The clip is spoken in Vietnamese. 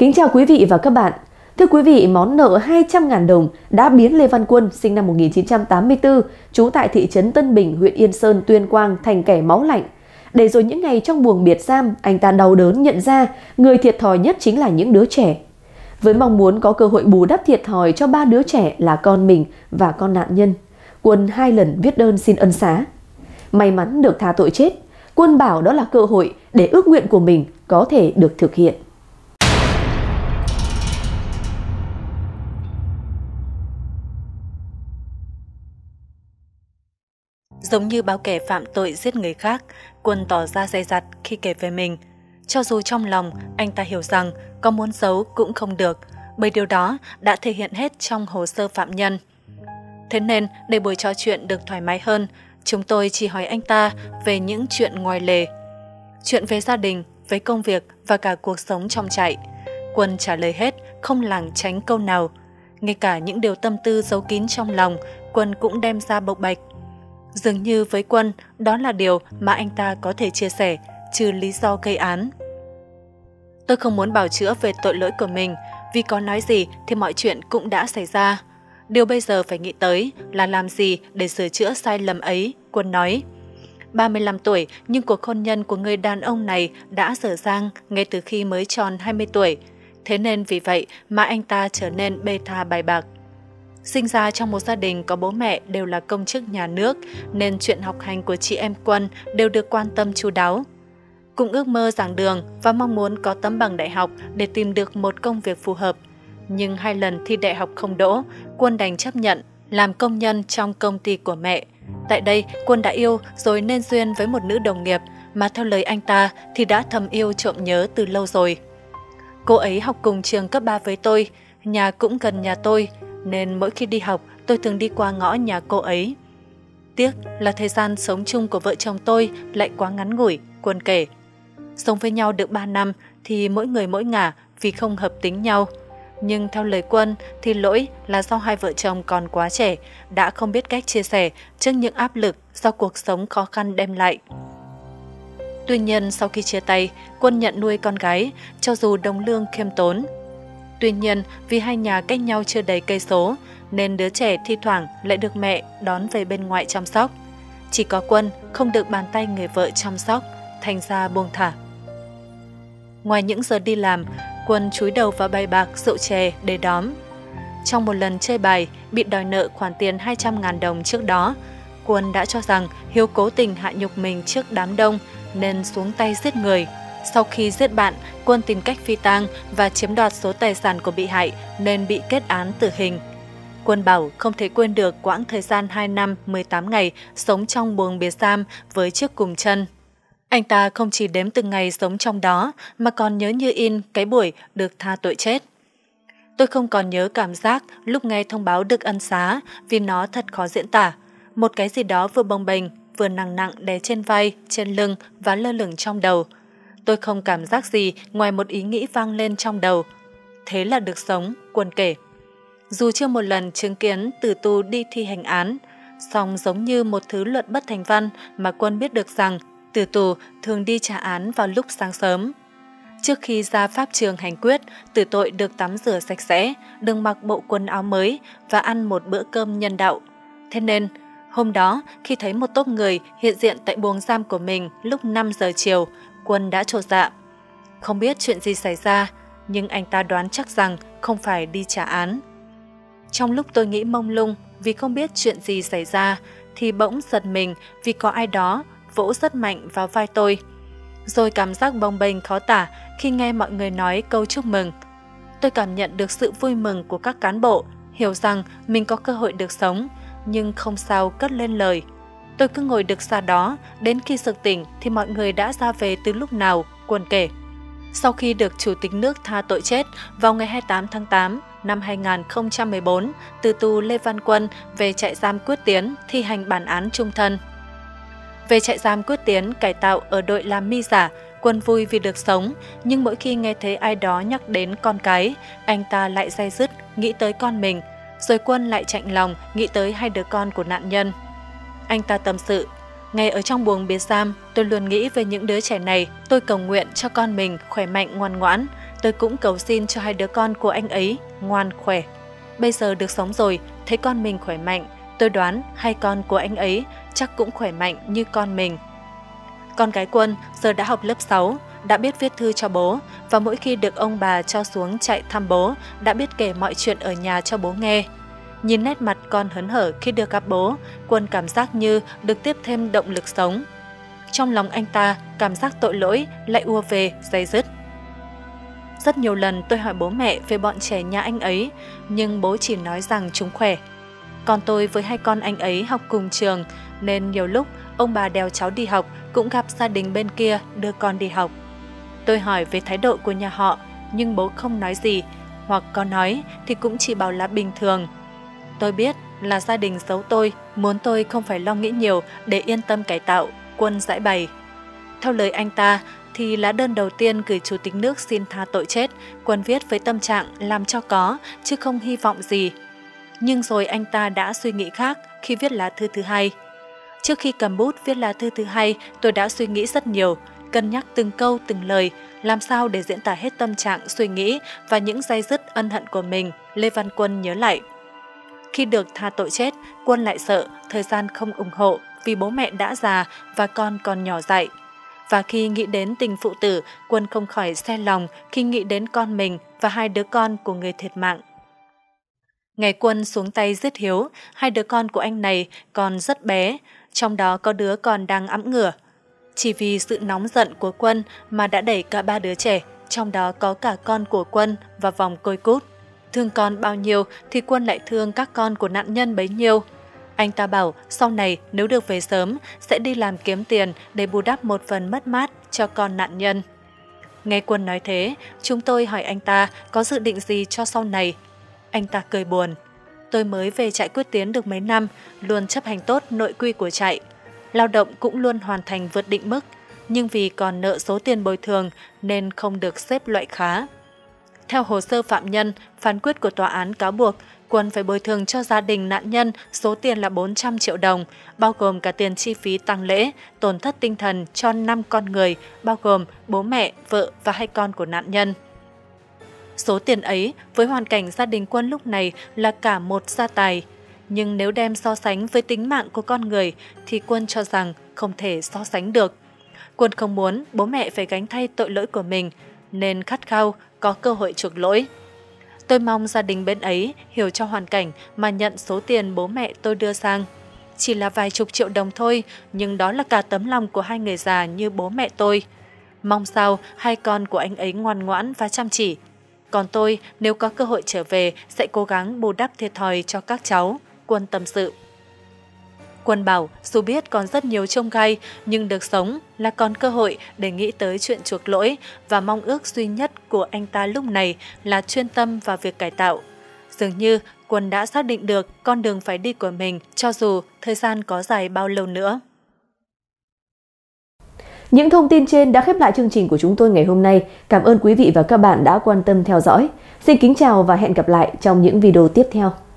Kính chào quý vị và các bạn. Thưa quý vị, món nợ 200.000 đồng đã biến Lê Văn Quân, sinh năm 1984, trú tại thị trấn Tân Bình, huyện Yên Sơn, Tuyên Quang thành kẻ máu lạnh. Để rồi những ngày trong buồng biệt giam, anh ta đau đớn nhận ra người thiệt thòi nhất chính là những đứa trẻ. Với mong muốn có cơ hội bù đắp thiệt thòi cho ba đứa trẻ là con mình và con nạn nhân, Quân hai lần viết đơn xin ân xá. May mắn được tha tội chết, Quân bảo đó là cơ hội để ước nguyện của mình có thể được thực hiện. Giống như bao kẻ phạm tội giết người khác, Quân tỏ ra dè dặt khi kể về mình. Cho dù trong lòng, anh ta hiểu rằng có muốn giấu cũng không được, bởi điều đó đã thể hiện hết trong hồ sơ phạm nhân. Thế nên, để buổi trò chuyện được thoải mái hơn, chúng tôi chỉ hỏi anh ta về những chuyện ngoài lề. Chuyện về gia đình, về công việc và cả cuộc sống trong trại. Quân trả lời hết, không lảng tránh câu nào. Ngay cả những điều tâm tư giấu kín trong lòng, Quân cũng đem ra bộc bạch. Dường như với Quân, đó là điều mà anh ta có thể chia sẻ, trừ lý do gây án. Tôi không muốn bào chữa về tội lỗi của mình, vì có nói gì thì mọi chuyện cũng đã xảy ra. Điều bây giờ phải nghĩ tới là làm gì để sửa chữa sai lầm ấy, Quân nói. 35 tuổi nhưng cuộc hôn nhân của người đàn ông này đã dở dang ngay từ khi mới tròn 20 tuổi. Thế nên vì vậy mà anh ta trở nên bê tha bài bạc. Sinh ra trong một gia đình có bố mẹ đều là công chức nhà nước, nên chuyện học hành của chị em Quân đều được quan tâm chu đáo. Cũng ước mơ giảng đường và mong muốn có tấm bằng đại học để tìm được một công việc phù hợp. Nhưng hai lần thi đại học không đỗ, Quân đành chấp nhận làm công nhân trong công ty của mẹ. Tại đây, Quân đã yêu rồi nên duyên với một nữ đồng nghiệp mà theo lời anh ta thì đã thầm yêu trộm nhớ từ lâu rồi. Cô ấy học cùng trường cấp 3 với tôi, nhà cũng gần nhà tôi, nên mỗi khi đi học tôi thường đi qua ngõ nhà cô ấy. Tiếc là thời gian sống chung của vợ chồng tôi lại quá ngắn ngủi, Quân kể. Sống với nhau được 3 năm thì mỗi người mỗi ngả vì không hợp tính nhau. Nhưng theo lời Quân thì lỗi là do hai vợ chồng còn quá trẻ, đã không biết cách chia sẻ trước những áp lực do cuộc sống khó khăn đem lại. Tuy nhiên sau khi chia tay, Quân nhận nuôi con gái, cho dù đồng lương khiêm tốn. Tuy nhiên vì hai nhà cách nhau chưa đầy cây số, nên đứa trẻ thi thoảng lại được mẹ đón về bên ngoại chăm sóc. Chỉ có Quân không được bàn tay người vợ chăm sóc, thành ra buông thả. Ngoài những giờ đi làm, Quân chúi đầu vào bài bạc, rượu chè, để đóm. Trong một lần chơi bài, bị đòi nợ khoản tiền 200.000 đồng trước đó, Quân đã cho rằng Hiếu cố tình hạ nhục mình trước đám đông nên xuống tay giết người. Sau khi giết bạn, Quân tìm cách phi tang và chiếm đoạt số tài sản của bị hại nên bị kết án tử hình. Quân bảo không thể quên được quãng thời gian 2 năm 18 ngày sống trong buồng biệt giam với chiếc cùm chân. Anh ta không chỉ đếm từng ngày sống trong đó mà còn nhớ như in cái buổi được tha tội chết. Tôi không còn nhớ cảm giác lúc nghe thông báo được ân xá vì nó thật khó diễn tả. Một cái gì đó vừa bồng bềnh, vừa nặng nặng đè trên vai, trên lưng và lơ lửng trong đầu. Tôi không cảm giác gì ngoài một ý nghĩ vang lên trong đầu. Thế là được sống, Quân kể. Dù chưa một lần chứng kiến tử tù đi thi hành án, song giống như một thứ luật bất thành văn mà Quân biết được rằng tử tù thường đi trả án vào lúc sáng sớm. Trước khi ra pháp trường hành quyết, tử tội được tắm rửa sạch sẽ, được mặc bộ quần áo mới và ăn một bữa cơm nhân đạo. Thế nên, hôm đó, khi thấy một tốp người hiện diện tại buồng giam của mình lúc 5 giờ chiều, Quân đã chột dạ. Không biết chuyện gì xảy ra, nhưng anh ta đoán chắc rằng không phải đi trả án. Trong lúc tôi nghĩ mông lung vì không biết chuyện gì xảy ra, thì bỗng giật mình vì có ai đó vỗ rất mạnh vào vai tôi. Rồi cảm giác bồng bềnh khó tả khi nghe mọi người nói câu chúc mừng. Tôi cảm nhận được sự vui mừng của các cán bộ, hiểu rằng mình có cơ hội được sống, nhưng không sao cất lên lời. Tôi cứ ngồi được xa đó, đến khi sực tỉnh thì mọi người đã ra về từ lúc nào, Quân kể. Sau khi được Chủ tịch nước tha tội chết, vào ngày 28 tháng 8 năm 2014, tử tù Lê Văn Quân về trại giam Quyết Tiến thi hành bản án chung thân. Về trại giam Quyết Tiến cải tạo ở đội Lam Mi Giả, Quân vui vì được sống, nhưng mỗi khi nghe thấy ai đó nhắc đến con cái, anh ta lại day dứt, nghĩ tới con mình, rồi Quân lại chạnh lòng, nghĩ tới hai đứa con của nạn nhân. Anh ta tâm sự, ngay ở trong buồng biệt giam, tôi luôn nghĩ về những đứa trẻ này, tôi cầu nguyện cho con mình khỏe mạnh ngoan ngoãn, Tôi cũng cầu xin cho hai đứa con của anh ấy ngoan khỏe. Bây giờ được sống rồi, thấy con mình khỏe mạnh, tôi đoán hai con của anh ấy chắc cũng khỏe mạnh như con mình. Con gái Quân giờ đã học lớp 6, đã biết viết thư cho bố, và mỗi khi được ông bà cho xuống chạy thăm bố, đã biết kể mọi chuyện ở nhà cho bố nghe. Nhìn nét mặt con hớn hở khi được gặp bố, Quân cảm giác như được tiếp thêm động lực sống. Trong lòng anh ta, cảm giác tội lỗi lại ùa về day dứt. Rất nhiều lần tôi hỏi bố mẹ về bọn trẻ nhà anh ấy, nhưng bố chỉ nói rằng chúng khỏe. Còn tôi với hai con anh ấy học cùng trường, nên nhiều lúc ông bà đèo cháu đi học cũng gặp gia đình bên kia đưa con đi học. Tôi hỏi về thái độ của nhà họ, nhưng bố không nói gì, hoặc có nói thì cũng chỉ bảo là bình thường. Tôi biết là gia đình giấu tôi, muốn tôi không phải lo nghĩ nhiều để yên tâm cải tạo, Quân giải bày. Theo lời anh ta, thì lá đơn đầu tiên gửi Chủ tịch nước xin tha tội chết, Quân viết với tâm trạng làm cho có, chứ không hy vọng gì. Nhưng rồi anh ta đã suy nghĩ khác khi viết lá thư thứ hai. Trước khi cầm bút viết lá thư thứ hai, tôi đã suy nghĩ rất nhiều, cân nhắc từng câu từng lời, làm sao để diễn tả hết tâm trạng, suy nghĩ và những day dứt ân hận của mình, Lê Văn Quân nhớ lại. Khi được tha tội chết, Quân lại sợ thời gian không ủng hộ vì bố mẹ đã già và con còn nhỏ dại. Và khi nghĩ đến tình phụ tử, Quân không khỏi se lòng khi nghĩ đến con mình và hai đứa con của người thiệt mạng. Ngày Quân xuống tay giết Hiếu, hai đứa con của anh này còn rất bé, trong đó có đứa còn đang ẵm ngửa. Chỉ vì sự nóng giận của Quân mà đã đẩy cả ba đứa trẻ, trong đó có cả con của Quân, vào vòng côi cút. Thương con bao nhiêu thì Quân lại thương các con của nạn nhân bấy nhiêu. Anh ta bảo sau này nếu được về sớm sẽ đi làm kiếm tiền để bù đắp một phần mất mát cho con nạn nhân. Nghe Quân nói thế, chúng tôi hỏi anh ta có dự định gì cho sau này. Anh ta cười buồn. Tôi mới về trại Quyết Tiến được mấy năm, luôn chấp hành tốt nội quy của trại. Lao động cũng luôn hoàn thành vượt định mức, nhưng vì còn nợ số tiền bồi thường nên không được xếp loại khá. Theo hồ sơ phạm nhân, phán quyết của tòa án cáo buộc, Quân phải bồi thường cho gia đình nạn nhân số tiền là 400 triệu đồng, bao gồm cả tiền chi phí tang lễ, tổn thất tinh thần cho 5 con người, bao gồm bố mẹ, vợ và hai con của nạn nhân. Số tiền ấy, với hoàn cảnh gia đình Quân lúc này là cả một gia tài. Nhưng nếu đem so sánh với tính mạng của con người thì Quân cho rằng không thể so sánh được. Quân không muốn bố mẹ phải gánh thay tội lỗi của mình, nên khát khao có cơ hội chuộc lỗi. Tôi mong gia đình bên ấy hiểu cho hoàn cảnh mà nhận số tiền bố mẹ tôi đưa sang. Chỉ là vài chục triệu đồng thôi, nhưng đó là cả tấm lòng của hai người già như bố mẹ tôi. Mong sao hai con của anh ấy ngoan ngoãn và chăm chỉ. Còn tôi, nếu có cơ hội trở về, sẽ cố gắng bù đắp thiệt thòi cho các cháu, Quân tâm sự. Quân bảo dù biết còn rất nhiều chông gai, nhưng được sống là còn cơ hội để nghĩ tới chuyện chuộc lỗi, và mong ước duy nhất của anh ta lúc này là chuyên tâm vào việc cải tạo. Dường như Quân đã xác định được con đường phải đi của mình, cho dù thời gian có dài bao lâu nữa. Những thông tin trên đã khép lại chương trình của chúng tôi ngày hôm nay. Cảm ơn quý vị và các bạn đã quan tâm theo dõi. Xin kính chào và hẹn gặp lại trong những video tiếp theo.